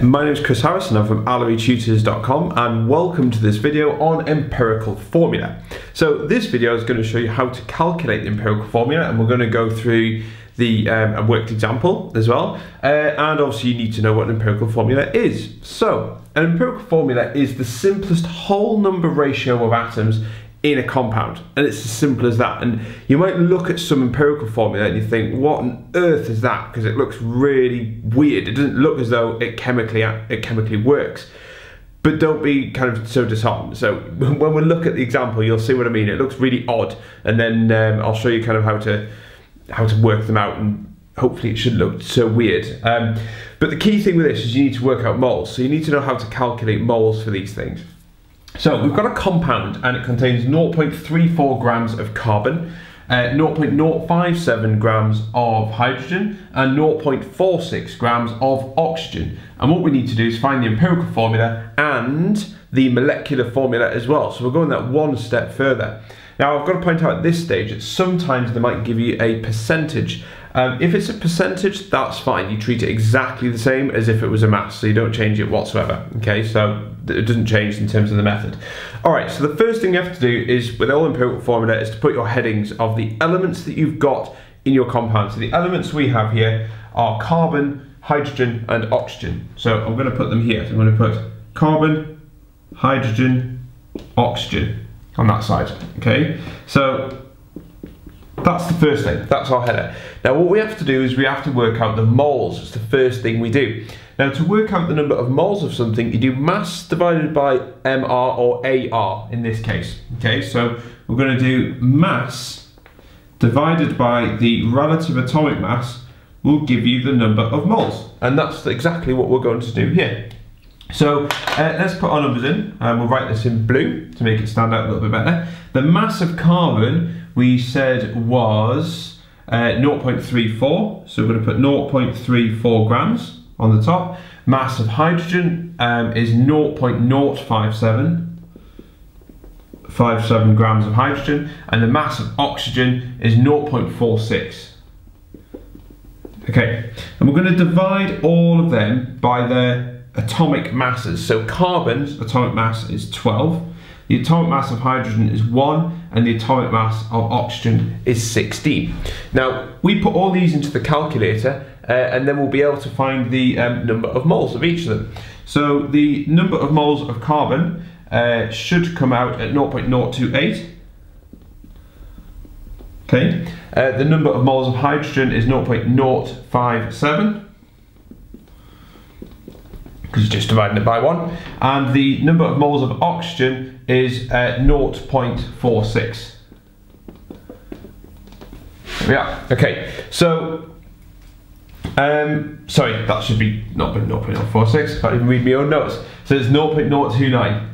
there, my name is Chris Harris and I'm from Allerytutors.com, and welcome to this video on empirical formula. So this video is going to show you how to calculate the empirical formula, and we're going to go through the a worked example as well, and obviously you need to know what an empirical formula is. So an empirical formula is the simplest whole number ratio of atoms in a compound, and it's as simple as that. And you might look at some empirical formula and you think, what on earth is that? Because it looks really weird. It doesn't look as though it chemically works. But don't be kind of so disheartened. So when we look at the example, you'll see what I mean. It looks really odd, and then I'll show you kind of how to work them out, and hopefully it shouldn't look so weird. But the key thing with this is you need to work out moles. So you need to know how to calculate moles for these things. So we've got a compound and it contains 0.34 grams of carbon, 0.057 grams of hydrogen and 0.46 grams of oxygen. And what we need to do is find the empirical formula and the molecular formula as well. So we're going that one step further. Now I've got to point out at this stage that sometimes they might give you a percentage. If it's a percentage, that's fine. You treat it exactly the same as if it was a mass, so you don't change it whatsoever. Okay, so it doesn't change in terms of the method. All right, so the first thing you have to do is, with all empirical formula, is to put your headings of the elements that you've got in your compound. So the elements we have here are carbon, hydrogen, and oxygen. So I'm going to put them here. So I'm going to put carbon, hydrogen, oxygen on that side, okay? So that's the first thing, that's our header. Now what we have to do is we have to work out the moles. It's the first thing we do. Now to work out the number of moles of something, you do mass divided by MR or AR in this case, okay? So we're gonna do mass divided by the relative atomic mass will give you the number of moles. And that's exactly what we're going to do here. So let's put our numbers in, and we'll write this in blue to make it stand out a little bit better. The mass of carbon we said was 0.34, so we're going to put 0.34 grams on the top. Mass of hydrogen is 0.057 grams of hydrogen, and the mass of oxygen is 0.46. Okay, and we're going to divide all of them by their atomic masses. So carbon's atomic mass is 12, the atomic mass of hydrogen is 1, and the atomic mass of oxygen is 16. Now we put all these into the calculator and then we'll be able to find the number of moles of each of them. So the number of moles of carbon should come out at 0.028. Okay, the number of moles of hydrogen is 0.057, because you're just dividing it by 1, and the number of moles of oxygen is 0.46. Yeah, okay, so sorry, that should be not 0.046. I can't even read my own notes. So it's 0.029.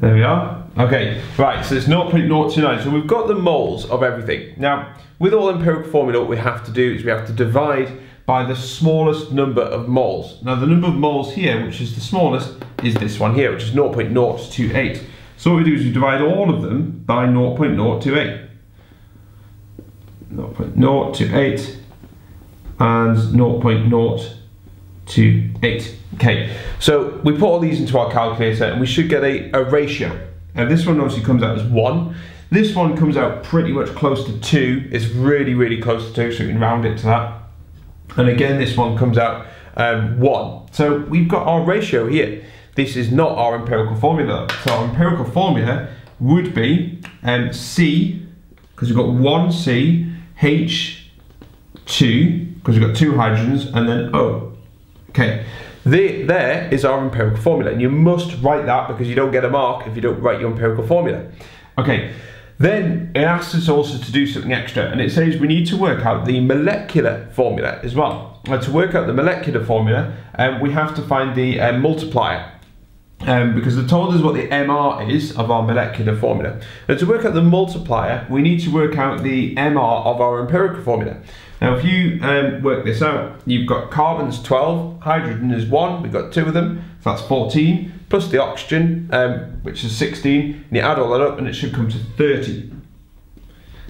There we are. Okay, right, so it's 0.029. So we've got the moles of everything. Now, with all empirical formula, what we have to do is we have to divide by the smallest number of moles. Now the number of moles here, which is the smallest, is this one here, which is 0.028. So what we do is we divide all of them by 0.028. 0.028 and 0.028. Okay, so we put all these into our calculator and we should get a ratio. Now this one obviously comes out as 1. This one comes out pretty much close to 2. It's really, really close to 2, so we can round it to that. And again, this one comes out 1. So we've got our ratio here. This is not our empirical formula. So our empirical formula would be C, because we've got 1C, H2, because we've got 2 hydrogens, and then O. Okay, there is our empirical formula. And you must write that, because you don't get a mark if you don't write your empirical formula. Okay. Then it asks us also to do something extra, and it says we need to work out the molecular formula as well. Now to work out the molecular formula, we have to find the multiplier, because they told us what the MR is of our molecular formula. Now to work out the multiplier, we need to work out the MR of our empirical formula. Now if you work this out, you've got carbon's 12, hydrogen is 1, we've got 2 of them, so that's 14. Plus the oxygen, which is 16, and you add all that up and it should come to 30.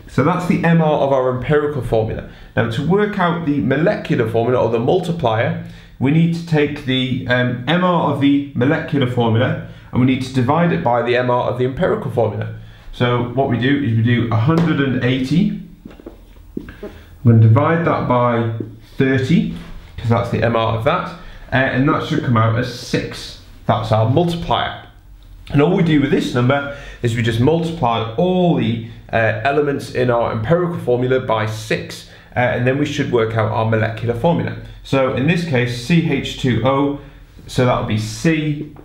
So that's the MR of our empirical formula. Now to work out the molecular formula, or the multiplier, we need to take the MR of the molecular formula and we need to divide it by the MR of the empirical formula. So what we do is we do 180. I'm going to divide that by 30 because that's the MR of that, and that should come out as 6. That's our multiplier. And all we do with this number is we just multiply all the elements in our empirical formula by 6, and then we should work out our molecular formula. So in this case, CH2O, so that would be C,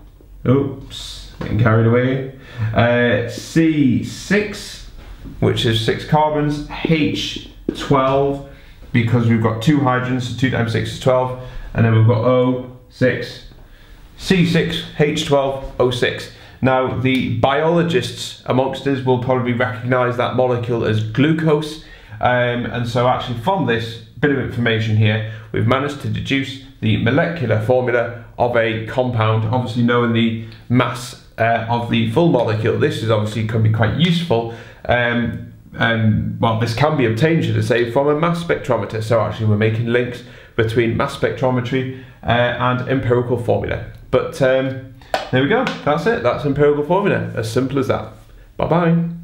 oops, getting carried away, C6, which is 6 carbons, H12, because we've got 2 hydrogens, so 2 times 6 is 12, and then we've got O6, C6, H12, O6. Now, the biologists amongst us will probably recognize that molecule as glucose, and so actually from this bit of information here, we've managed to deduce the molecular formula of a compound, obviously knowing the mass of the full molecule. This is obviously can be quite useful, well, this can be obtained, should I say, from a mass spectrometer. So actually we're making links between mass spectrometry and empirical formula. But there we go, that's it, that's empirical formula, as simple as that. Bye-bye.